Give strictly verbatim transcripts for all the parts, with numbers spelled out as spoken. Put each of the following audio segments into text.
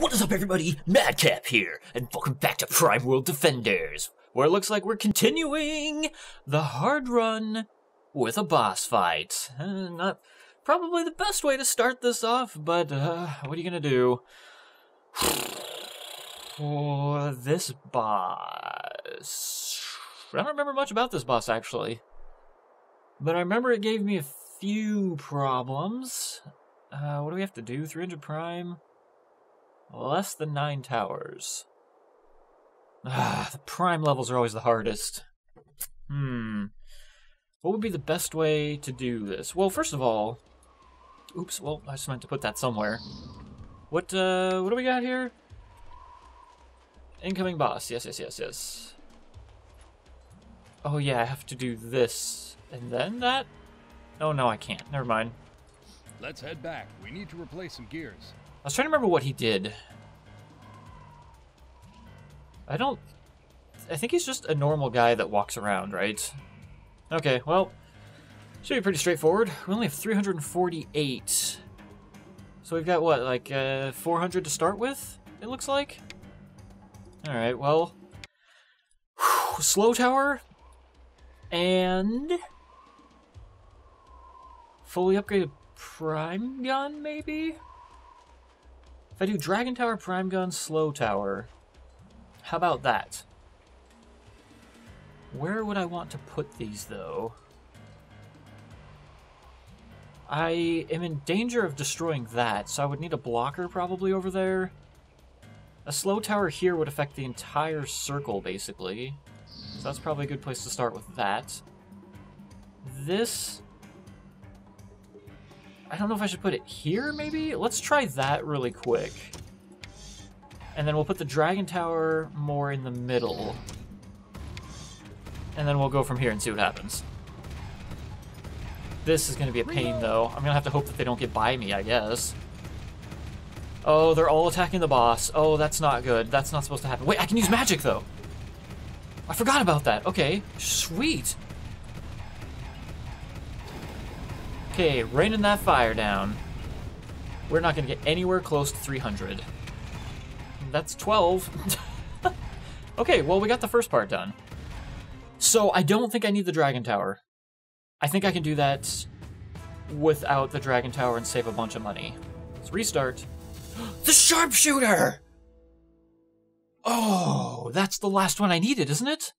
What is up, everybody? Madcap here, and welcome back to Prime World Defenders, where it looks like we're continuing the hard run with a boss fight. Uh, not probably the best way to start this off, but uh, what are you gonna do? Oh, this boss... I don't remember much about this boss, actually. But I remember it gave me a few problems. Uh, what do we have to do? three hundred prime? Less than nine towers. Ah, the prime levels are always the hardest. Hmm. What would be the best way to do this? Well, first of all... Oops, well, I just meant to put that somewhere. What, uh, what do we got here? Incoming boss. Yes, yes, yes, yes. Oh, yeah, I have to do this. And then that? Oh, no, I can't. Never mind. Let's head back. We need to replace some gears. I was trying to remember what he did. I don't... I think he's just a normal guy that walks around, right? Okay, well, should be pretty straightforward. We only have three hundred forty-eight. So we've got, what, like uh, four hundred to start with, it looks like? Alright, well... Whew, Slow Tower... and... fully upgraded Prime Gun, maybe? If I do Dragon Tower, Prime Gun, Slow Tower, how about that? Where would I want to put these, though? I am in danger of destroying that, so I would need a blocker probably over there. A Slow Tower here would affect the entire circle, basically. So that's probably a good place to start with that. This... I don't know if I should put it here, maybe? Let's try that really quick. And then we'll put the Dragon Tower more in the middle. And then we'll go from here and see what happens. This is going to be a pain, though. I'm going to have to hope that they don't get by me, I guess. Oh, they're all attacking the boss. Oh, that's not good. That's not supposed to happen. Wait, I can use magic, though! I forgot about that. Okay, sweet! Okay, raining that fire down. We're not going to get anywhere close to three hundred. That's twelve. Okay, well, we got the first part done. So I don't think I need the Dragon Tower. I think I can do that without the Dragon Tower and save a bunch of money. Let's restart. The Sharpshooter! Oh, that's the last one I needed, isn't it?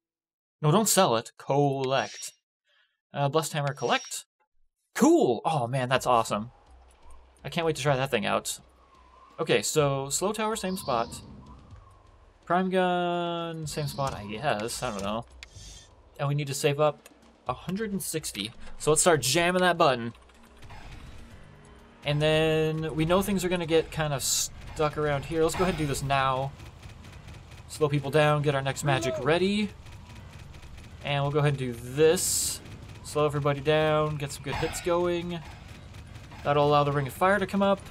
No, don't sell it. Collect. Uh, Blessed Hammer, collect. Cool! Oh man, that's awesome. I can't wait to try that thing out. Okay, so Slow Tower, same spot. Prime Gun, same spot, I guess. I don't know. And we need to save up one hundred sixty. So let's start jamming that button. And then we know things are going to get kind of stuck around here. Let's go ahead and do this now. Slow people down, get our next magic ready. And we'll go ahead and do this. Slow everybody down, get some good hits going. That'll allow the Ring of Fire to come up.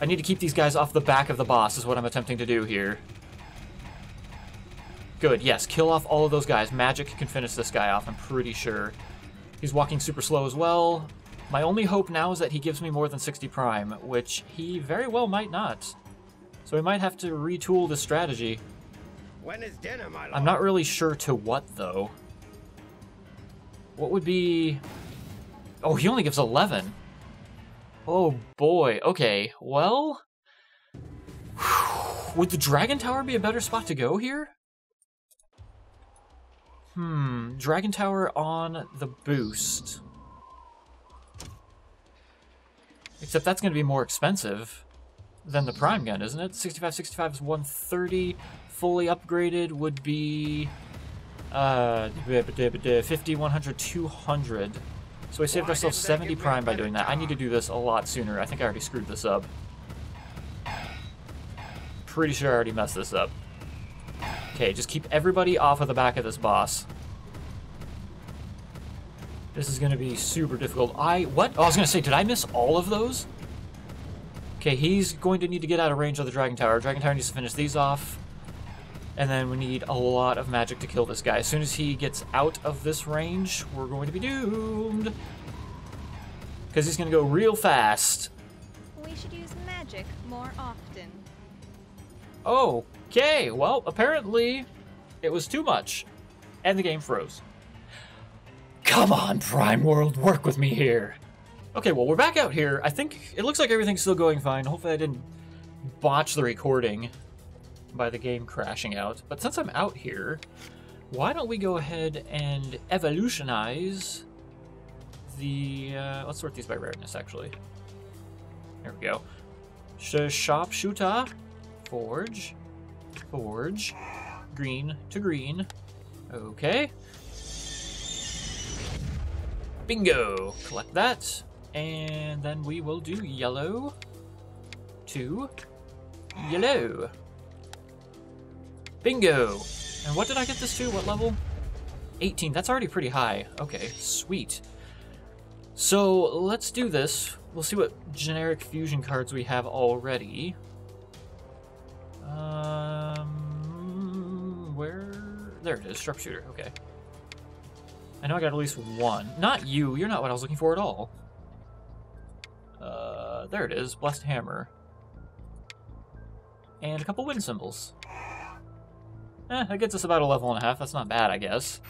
I need to keep these guys off the back of the boss is what I'm attempting to do here. Good, yes, kill off all of those guys. Magic can finish this guy off, I'm pretty sure. He's walking super slow as well. My only hope now is that he gives me more than sixty prime, which he very well might not. So we might have to retool this strategy. When is dinner, my lord? I'm not really sure to what, though. What would be... Oh, he only gives eleven. Oh, boy. Okay, well... Would the Dragon Tower be a better spot to go here? Hmm, Dragon Tower on the boost. Except that's going to be more expensive than the Prime Gun, isn't it? sixty-five, sixty-five is one thirty. Fully upgraded would be... Uh, fifty, one hundred, two hundred. So we saved ourselves seventy prime by doing that. I need to do this a lot sooner. I think I already screwed this up. Pretty sure I already messed this up. Okay, just keep everybody off of the back of this boss. This is going to be super difficult. I... What? Oh, I was going to say, did I miss all of those? Okay, he's going to need to get out of range of the Dragon Tower. Dragon Tower needs to finish these off. And then we need a lot of magic to kill this guy. As soon as he gets out of this range, we're going to be doomed. Because he's going to go real fast. we should use magic more often. Okay, well, apparently it was too much, and the game froze. Come on, Prime World, work with me here. Okay, well, we're back out here. I think it looks like everything's still going fine. Hopefully I didn't botch the recording by the game crashing out. But since I'm out here, why don't we go ahead and evolutionize the... Uh, let's sort these by rareness, actually. There we go. Sharpshooter. Forge. Forge. Green to green. Okay. Bingo! Collect that. And then we will do yellow to yellow. Bingo! And what did I get this to? What level? eighteen. That's already pretty high. Okay, sweet. So let's do this. We'll see what generic fusion cards we have already. Um, where? There it is. Sharpshooter. Okay. I know I got at least one. Not you. You're not what I was looking for at all. Uh, there it is. Blessed Hammer. And a couple wind symbols. Eh, that gets us about a level and a half. That's not bad, I guess.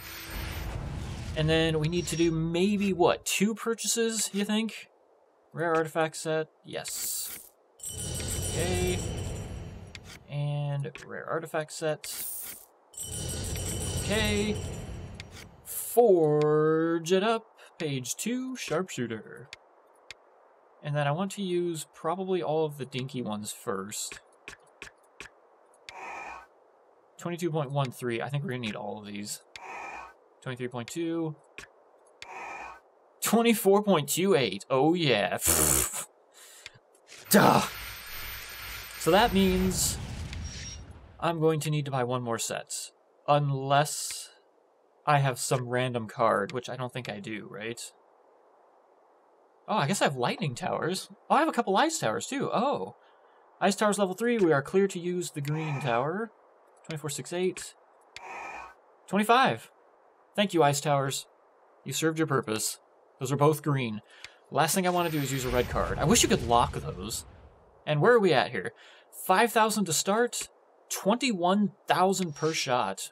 And then we need to do maybe, what, two purchases, you think? Rare artifact set. Yes. Okay. And rare artifact set. Okay. Forge it up, page two, sharpshooter. And then I want to use probably all of the dinky ones first. twenty-two point one three, I think we're gonna need all of these. twenty-three point two. twenty-four point two eight, oh yeah. Duh. So that means I'm going to need to buy one more set. Unless I have some random card, which I don't think I do, right? Oh, I guess I have Lightning Towers. Oh, I have a couple Ice Towers, too. Oh. Ice Towers level three. We are clear to use the Green Tower. twenty-four sixty-eight. twenty-five. Thank you, Ice Towers. You served your purpose. Those are both green. Last thing I want to do is use a red card. I wish you could lock those. And where are we at here? five thousand to start. twenty-one thousand per shot.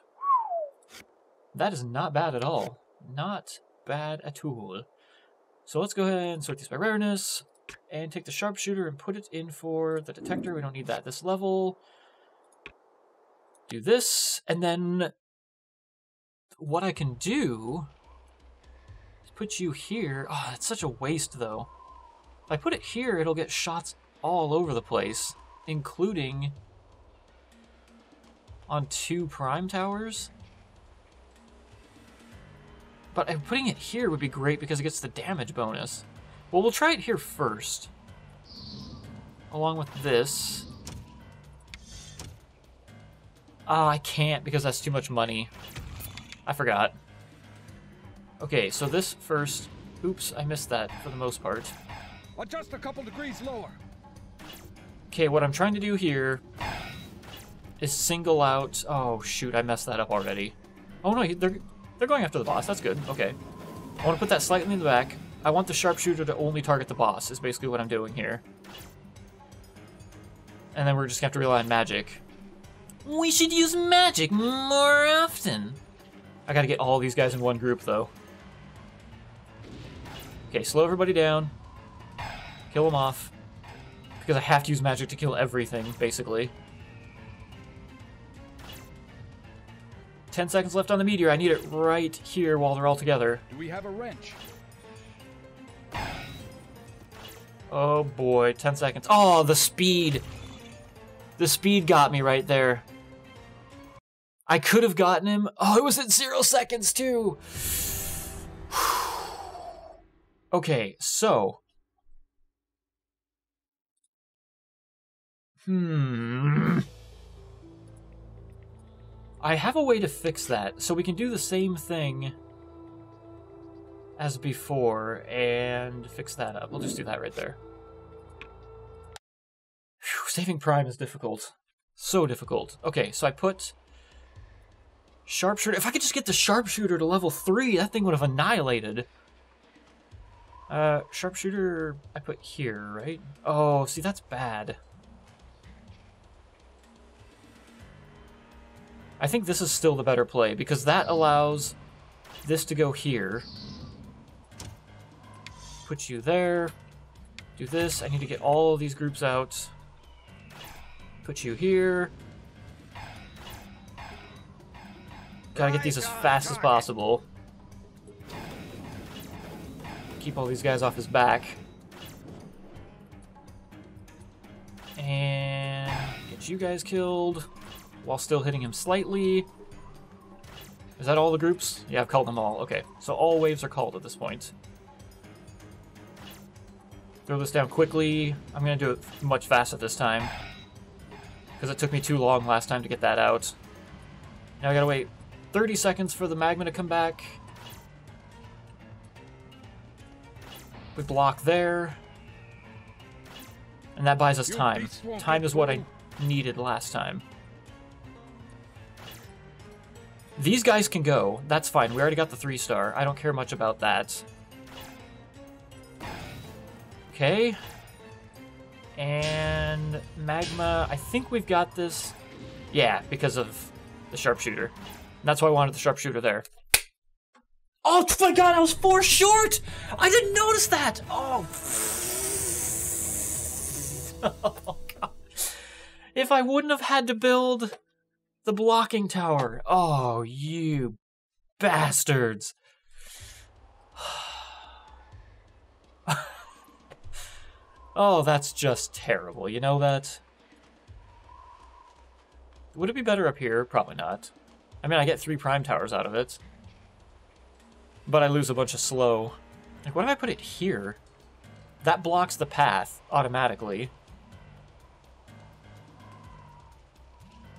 That is not bad at all. Not bad at all. So let's go ahead and sort these by rareness. And take the sharpshooter and put it in for the detector. We don't need that this level. Do this. And then what I can do is put you here. Oh, that's such a waste, though. If I put it here, it'll get shots all over the place, including on two prime towers. But putting it here would be great because it gets the damage bonus. Well, we'll try it here first. Along with this. Ah, I can't because that's too much money. I forgot. Okay, so this first. Oops, I missed that for the most part. Adjust a couple degrees lower. Okay, what I'm trying to do here is single out. Oh, shoot, I messed that up already. Oh, no, they're... They're going after the boss. That's good. Okay. I want to put that slightly in the back. I want the sharpshooter to only target the boss, is basically what I'm doing here. And then we're just going to have to rely on magic. We should use magic more often. I got to get all these guys in one group, though. Okay, slow everybody down. Kill them off. Because I have to use magic to kill everything, basically. ten seconds left on the meteor. I need it right here while they're all together. Do we have a wrench? Oh boy, ten seconds. Oh, the speed. The speed got me right there. I could have gotten him. Oh, it was at zero seconds too. Okay, so. Hmm. I have a way to fix that, so we can do the same thing as before and fix that up. We'll just do that right there. Whew, saving Prime is difficult. So difficult. Okay, so I put Sharpshooter. If I could just get the Sharpshooter to level three, that thing would have annihilated. Uh, Sharpshooter I put here, right? Oh, see, that's bad. I think this is still the better play, because that allows this to go here. Put you there. Do this. I need to get all of these groups out. Put you here. Gotta get these as fast as possible. Keep all these guys off his back. And get you guys killed while still hitting him slightly. Is that all the groups? Yeah, I've called them all. Okay, so all waves are called at this point. Throw this down quickly. I'm gonna do it much faster this time, because it took me too long last time to get that out. Now I gotta wait thirty seconds for the magma to come back. We block there. And that buys us time. Time is what I needed last time. These guys can go. That's fine. We already got the three star. I don't care much about that. Okay. And magma. I think we've got this. Yeah, because of the sharpshooter. And that's why I wanted the sharpshooter there. Oh my god, I was four short! I didn't notice that! Oh. Oh god. If I wouldn't have had to build the blocking tower. Oh, you bastards. Oh, that's just terrible. You know that? Would it be better up here? Probably not. I mean, I get three prime towers out of it. But I lose a bunch of slow. Like, what if I put it here? That blocks the path automatically.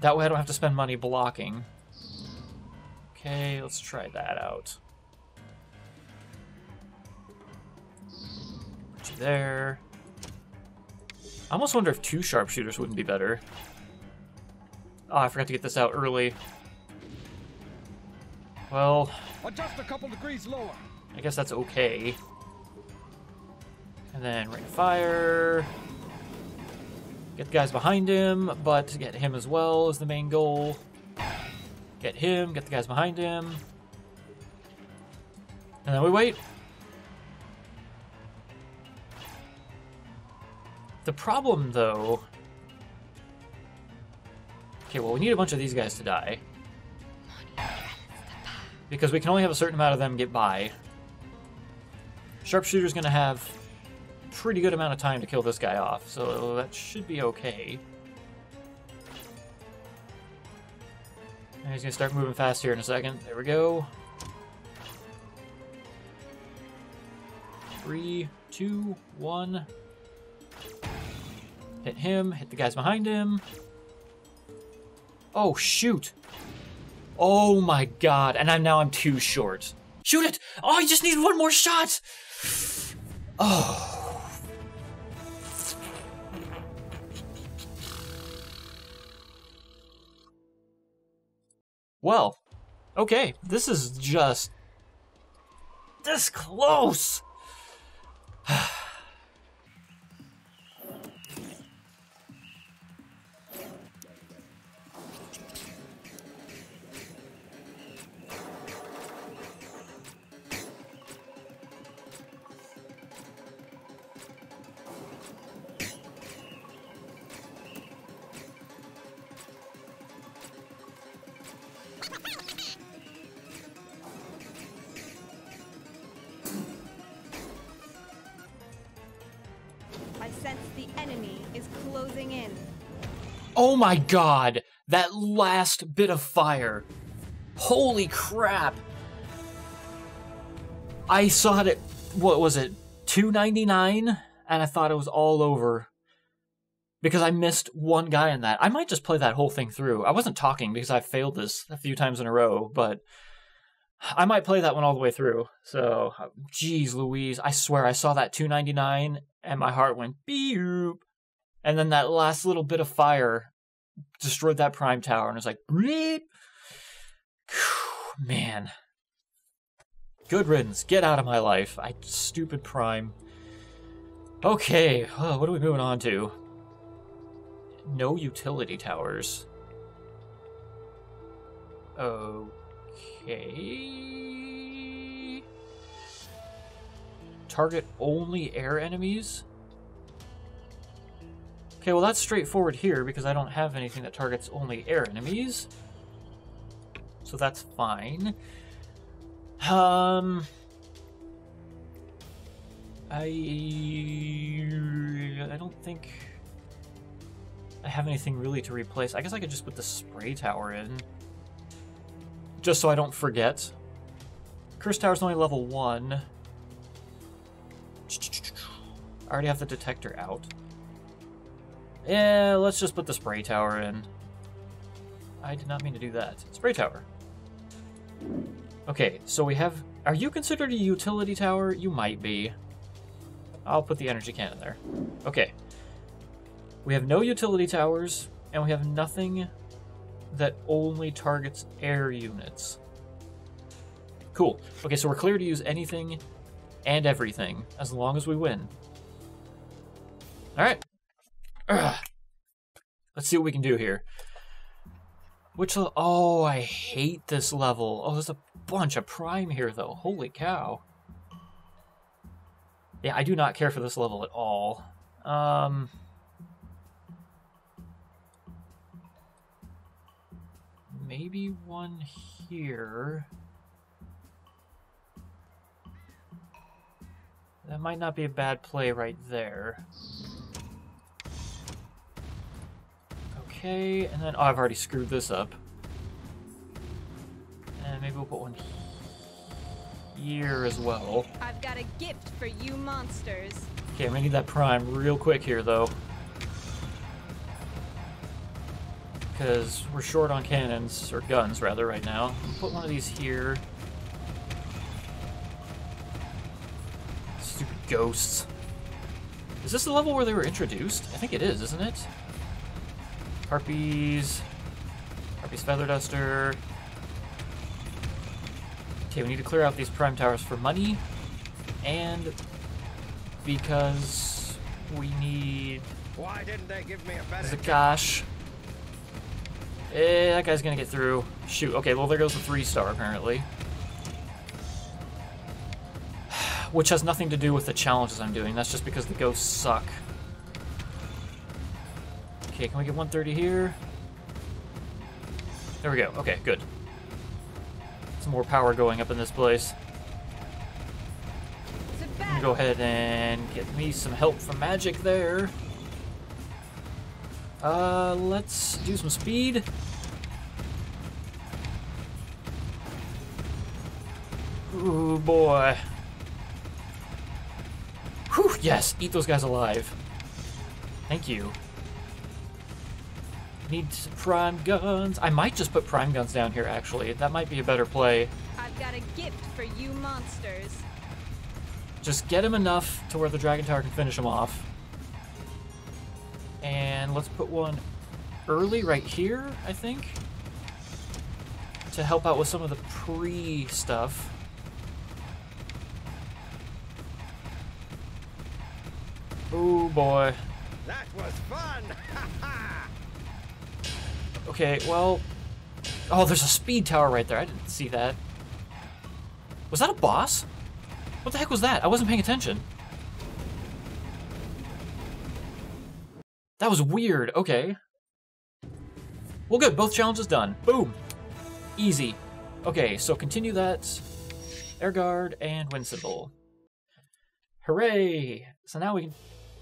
That way I don't have to spend money blocking. Okay, let's try that out. Put you there. I almost wonder if two sharpshooters wouldn't be better. Oh, I forgot to get this out early. Well, adjust a couple degrees lower. I guess that's okay. And then ring of fire. Get the guys behind him, but get him as well is the main goal. Get him, get the guys behind him. And then we wait. The problem, though... Okay, well, we need a bunch of these guys to die, because we can only have a certain amount of them get by. Sharpshooter's gonna have a pretty good amount of time to kill this guy off, so that should be okay. And he's gonna start moving fast here in a second. There we go. Three, two, one. Hit him, hit the guys behind him. Oh, shoot! Oh my god, and I'm now I'm too short. Shoot it! Oh, I just need one more shot! Oh. Well, okay, this is just this close! Oh my god, that last bit of fire. Holy crap. I saw it at, what was it, two ninety-nine? And I thought it was all over, because I missed one guy in that. I might just play that whole thing through. I wasn't talking because I failed this a few times in a row, but I might play that one all the way through. So, geez Louise, I swear I saw that two ninety-nine and my heart went beep. And then that last little bit of fire destroyed that prime tower, and it's like, bleep. Man. Good riddance. Get out of my life. I stupid Prime. Okay, oh, what are we moving on to? No utility towers. Okay. Target only air enemies? Okay, well that's straightforward here because I don't have anything that targets only air enemies. So that's fine. Um, I I don't think I have anything really to replace. I guess I could just put the spray tower in, just so I don't forget. Curse tower's only level one. I already have the detector out. Yeah, let's just put the spray tower in. I did not mean to do that. Spray tower. Okay, so we have... Are you considered a utility tower? You might be. I'll put the energy cannon there. Okay. We have no utility towers, and we have nothing that only targets air units. Cool. Okay, so we're clear to use anything and everything, as long as we win. Alright. Let's see what we can do here. Which, oh, I hate this level. Oh, there's a bunch of Prime here, though. Holy cow. Yeah, I do not care for this level at all. Um, maybe one here. That might not be a bad play right there. Okay, and then, oh, I've already screwed this up. And maybe we'll put one here as well. I've got a gift for you monsters. Okay, I'm gonna need that Prime real quick here, though. Because we're short on cannons, or guns, rather, right now. Put one of these here. Stupid ghosts. Is this the level where they were introduced? I think it is, isn't it? Harpies, Harpies Feather Duster. Okay, we need to clear out these Prime Towers for money, and because we need... Why didn't they give me a better... Zakash. Eh, that guy's gonna get through. Shoot, okay, well there goes the three star, apparently. Which has nothing to do with the challenges I'm doing, that's just because the ghosts suck. Okay, can we get one thirty here? There we go. Okay, good. Some more power going up in this place. I'm gonna go ahead and get me some help from magic there. Uh, let's do some speed. Ooh, boy. Whew, yes! Eat those guys alive. Thank you. Need some Prime Guns. I might just put Prime Guns down here, actually. That might be a better play. I've got a gift for you monsters. Just get him enough to where the Dragon Tower can finish him off. And let's put one early right here, I think. To help out with some of the pre-stuff. Oh boy. That was fun! Ha ha! Okay, well... Oh, there's a speed tower right there. I didn't see that. Was that a boss? What the heck was that? I wasn't paying attention. That was weird. Okay. Well, good. Both challenges done. Boom. Easy. Okay, so continue that. Air Guard and Wind Symbol. Hooray! So now we can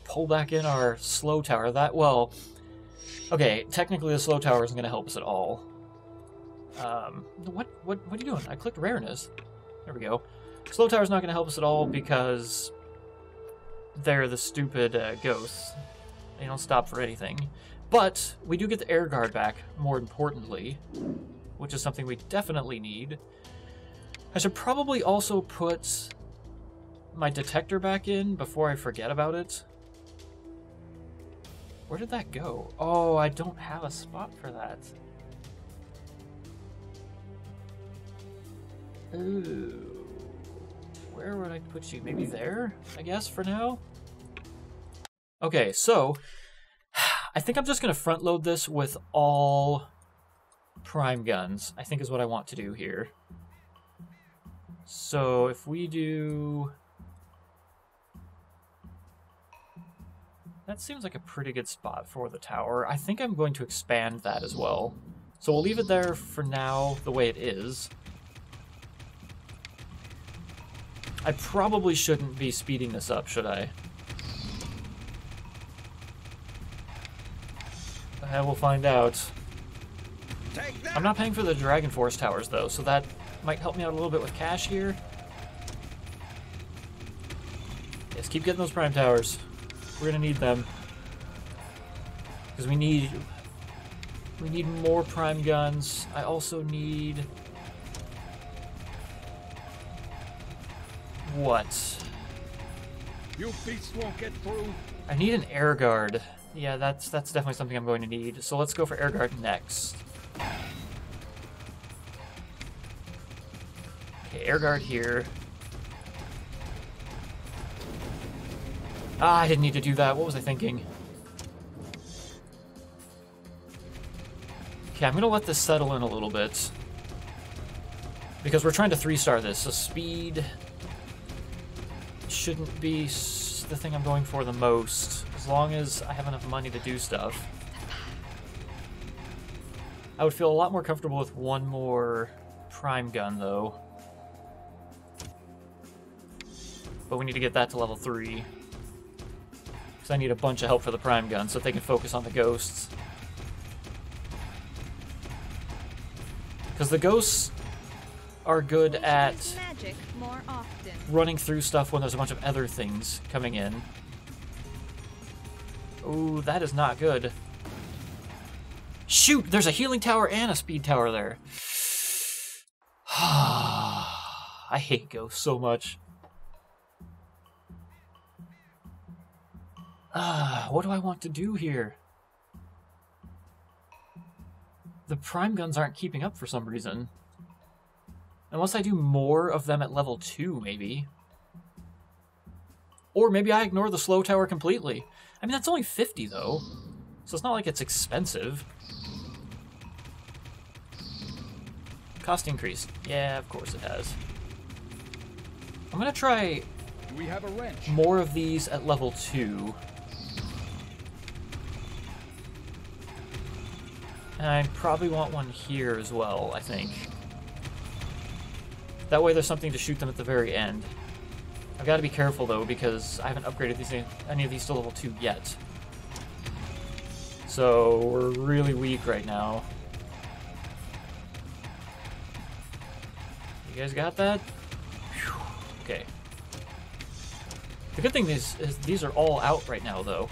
pull back in our slow tower. That, well... Okay, technically the slow tower isn't going to help us at all. Um, what, what, what are you doing? I clicked rareness. There we go. Slow tower's not going to help us at all because they're the stupid uh, ghosts. They don't stop for anything. But we do get the air guard back, more importantly, which is something we definitely need. I should probably also put my detector back in before I forget about it. Where did that go? Oh, I don't have a spot for that. Ooh. where would I put you? Maybe there, I guess, for now? Okay, so I think I'm just going to front load this with all prime guns, I think is what I want to do here. So if we do... That seems like a pretty good spot for the tower. I think I'm going to expand that as well. So we'll leave it there for now the way it is. I probably shouldn't be speeding this up, should I? I will find out. I'm not paying for the Dragon Force towers though, so that might help me out a little bit with cash here. Yes, keep getting those prime towers. We're gonna need them because we need we need more prime guns. I also need what? You beasts won't get through. I need an air guard. Yeah, that's that's definitely something I'm going to need. So let's go for air guard next. Okay, air guard here. Ah, I didn't need to do that. What was I thinking? Okay, I'm gonna let this settle in a little bit. Because we're trying to three-star this, so speed shouldn't be the thing I'm going for the most. As long as I have enough money to do stuff. I would feel a lot more comfortable with one more prime gun, though. But we need to get that to level three. So I need a bunch of help for the prime gun so that they can focus on the ghosts. Because the ghosts are good at magic more often. Running through stuff when there's a bunch of other things coming in. Ooh, that is not good. Shoot! There's a healing tower and a speed tower there. I hate ghosts so much. Ah, uh, what do I want to do here? The prime guns aren't keeping up for some reason. Unless I do more of them at level two, maybe. Or maybe I ignore the slow tower completely. I mean, that's only fifty, though. So it's not like it's expensive. Cost increase. Yeah, of course it has. I'm gonna try we have a wrench. More of these at level two. And I probably want one here as well, I think. That way there's something to shoot them at the very end. I've got to be careful though, because I haven't upgraded these any of these to level two yet. So we're really weak right now. You guys got that? Whew. Okay. The good thing is, is these are all out right now though.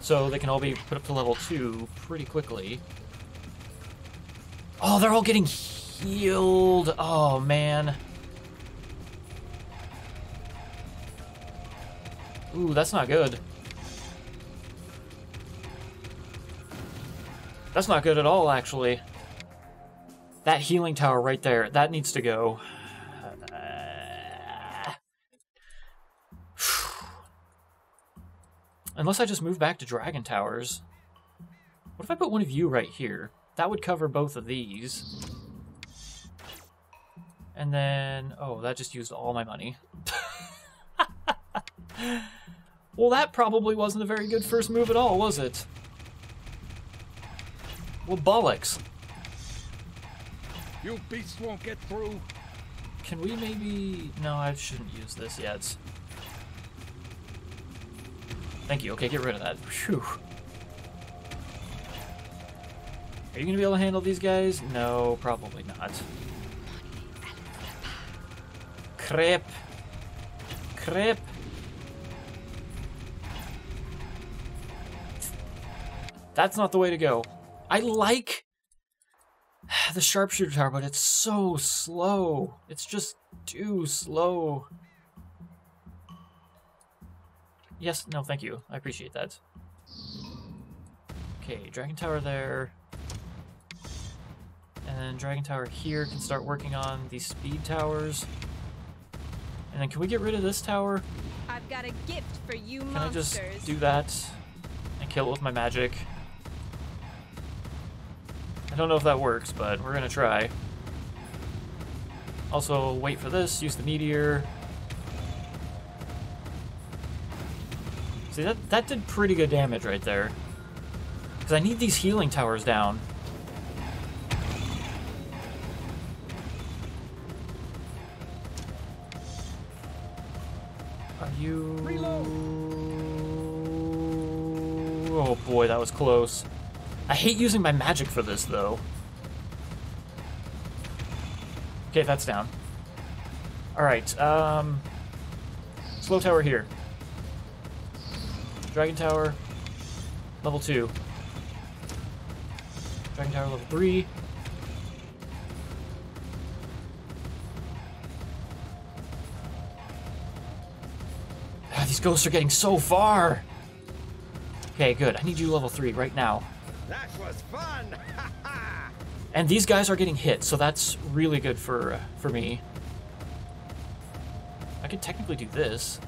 So they can all be put up to level two pretty quickly. Oh, they're all getting healed. Oh, man. Ooh, that's not good. That's not good at all, actually. That healing tower right there, that needs to go. Unless I just move back to Dragon Towers. What if I put one of you right here? That would cover both of these. And then... Oh, that just used all my money. Well, that probably wasn't a very good first move at all, was it? Well, bollocks. You beasts won't get through. Can we maybe... No, I shouldn't use this yet. Thank you. Okay, get rid of that. Phew. Are you going to be able to handle these guys? No, probably not. Crap. Crap. That's not the way to go. I like the Sharpshooter Tower, but it's so slow. It's just too slow. Yes, no, thank you. I appreciate that. Okay, Dragon Tower there. And then Dragon Tower here can start working on the speed towers. And then can we get rid of this tower? I've got a gift for you, can monsters. I just do that and kill it with my magic? I don't know if that works, but we're gonna try. Also, wait for this, use the meteor. See, that, that did pretty good damage right there. Because I need these healing towers down. Are you... Reload. Oh boy, that was close. I hate using my magic for this, though. Okay, that's down. Alright, um... Slow Tower here. Dragon Tower, level two. Dragon Tower, level three. Ah, these ghosts are getting so far! Okay, good. I need you level three right now. That was fun! And these guys are getting hit, so that's really good for, uh, for me. I could technically do this.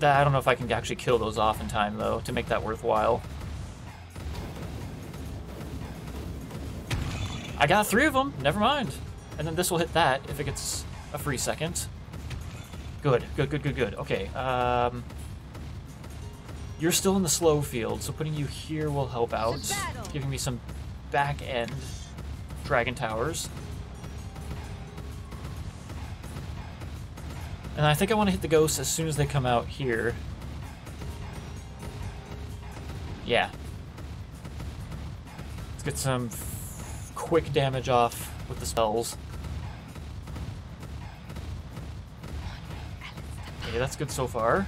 That, I don't know if I can actually kill those off in time, though, to make that worthwhile. I got three of them! Never mind! And then this will hit that, if it gets a free second. Good, good, good, good, good. Okay, um... you're still in the slow field, so putting you here will help out, giving me some back-end Dragon Towers. And I think I want to hit the ghosts as soon as they come out here. Yeah. Let's get some quick damage off with the spells. Okay, that's good so far.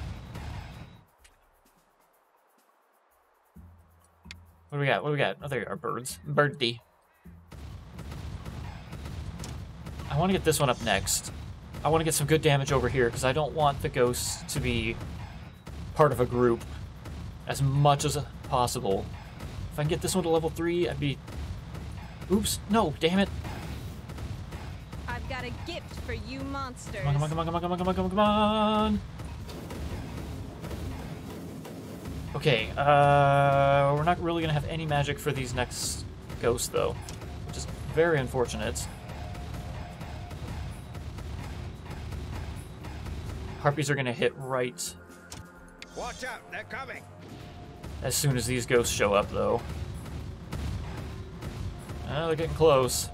What do we got? What do we got? Oh, there are birds. Birdie. I want to get this one up next. I want to get some good damage over here because I don't want the ghosts to be part of a group as much as possible. If I can get this one to level three, I'd be... Oops! No! Damn it! I've got a gift for you, monsters. Come on! Come on! Come on! Come on! Come on! Come on! Come on! Okay, uh, we're not really going to have any magic for these next ghosts, though, which is very unfortunate. Harpies are going to hit right. Watch out, they're coming. As soon as these ghosts show up, though. Oh, they're getting close.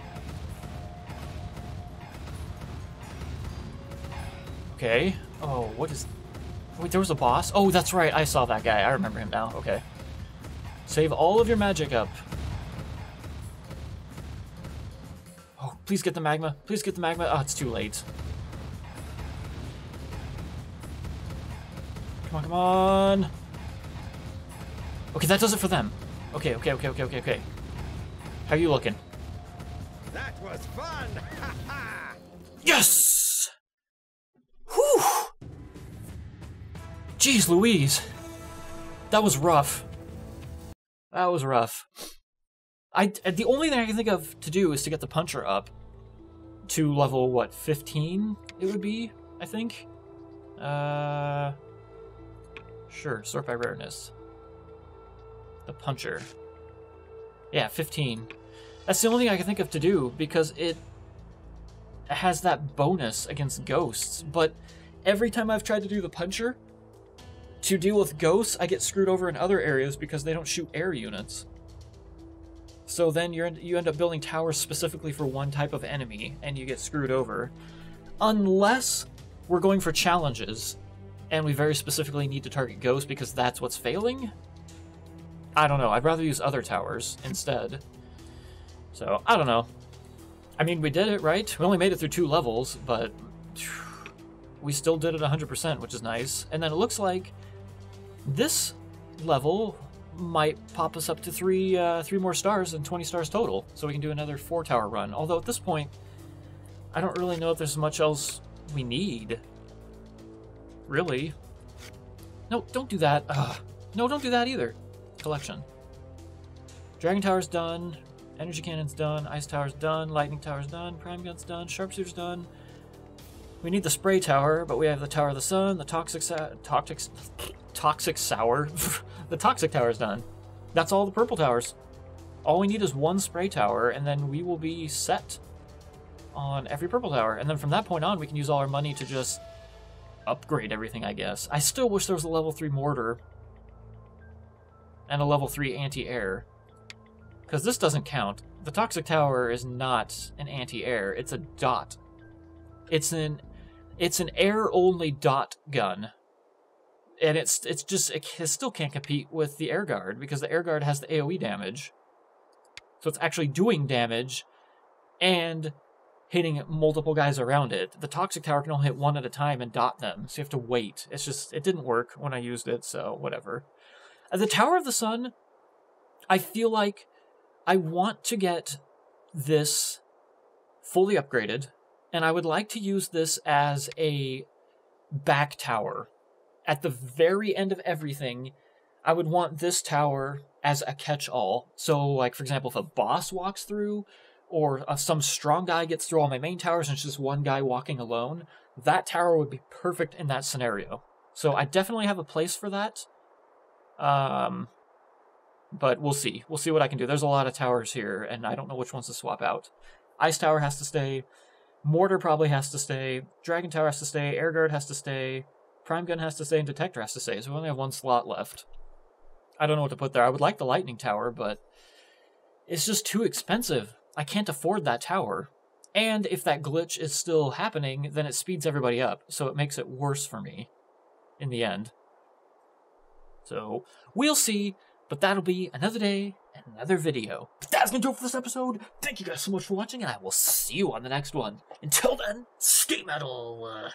Okay. Oh, what is... Wait, there was a boss? Oh, that's right. I saw that guy. I remember him now. Okay. Save all of your magic up. Oh, please get the magma. Please get the magma. Oh, it's too late. Come on, come on. Okay, that does it for them. Okay, okay, okay, okay, okay, okay. How are you looking? That was fun! Yes! Jeez Louise, that was rough. That was rough. I, the only thing I can think of to do is to get the Puncher up to level, what, fifteen it would be, I think? Uh, sure, sort by rareness. The Puncher. Yeah, fifteen. That's the only thing I can think of to do because it has that bonus against ghosts, but every time I've tried to do the Puncher, to deal with ghosts, I get screwed over in other areas because they don't shoot air units. So then you're in, you end up building towers specifically for one type of enemy, and you get screwed over. Unless we're going for challenges, and we very specifically need to target ghosts because that's what's failing? I don't know. I'd rather use other towers instead. So, I don't know. I mean, we did it, right? We only made it through two levels, but we still did it one hundred percent, which is nice. And then it looks like this level might pop us up to three uh, three more stars and twenty stars total, so we can do another four tower run. Although at this point, I don't really know if there's much else we need. Really? No, don't do that. Ugh. No, don't do that either. Collection. Dragon Tower's done. Energy Cannon's done. Ice Tower's done. Lightning Tower's done. Prime Gun's done. Sharpshooter's done. We need the Spray Tower, but we have the Tower of the Sun, the Toxic Toxic Toxic Tower. The Toxic Tower is done. That's all the purple towers. All we need is one Spray Tower, and then we will be set on every purple tower. And then from that point on, we can use all our money to just upgrade everything, I guess. I still wish there was a level three mortar and a level three anti-air, because this doesn't count. The Toxic Tower is not an anti-air, it's a dot. It's an it's an air-only dot gun. And it's it's just, it still can't compete with the Air Guard, because the Air Guard has the AoE damage. So it's actually doing damage and hitting multiple guys around it. The Toxic Tower can only hit one at a time and dot them, so you have to wait. It's just, it didn't work when I used it, so whatever. At the Tower of the Sun, I feel like I want to get this fully upgraded, and I would like to use this as a back tower. At the very end of everything, I would want this tower as a catch-all. So, like, for example, if a boss walks through, or if some strong guy gets through all my main towers and it's just one guy walking alone, that tower would be perfect in that scenario. So I definitely have a place for that. Um, but we'll see. We'll see what I can do. There's a lot of towers here, and I don't know which ones to swap out. Ice Tower has to stay. Mortar probably has to stay. Dragon Tower has to stay. Air Guard has to stay. Prime Gun has to stay, and Detector has to stay, so we only have one slot left. I don't know what to put there. I would like the Lightning Tower, but it's just too expensive. I can't afford that tower. And if that glitch is still happening, then it speeds everybody up, so it makes it worse for me in the end. So, we'll see, but that'll be another day and another video. But that's gonna do it for this episode. Thank you guys so much for watching, and I will see you on the next one. Until then, stay metal!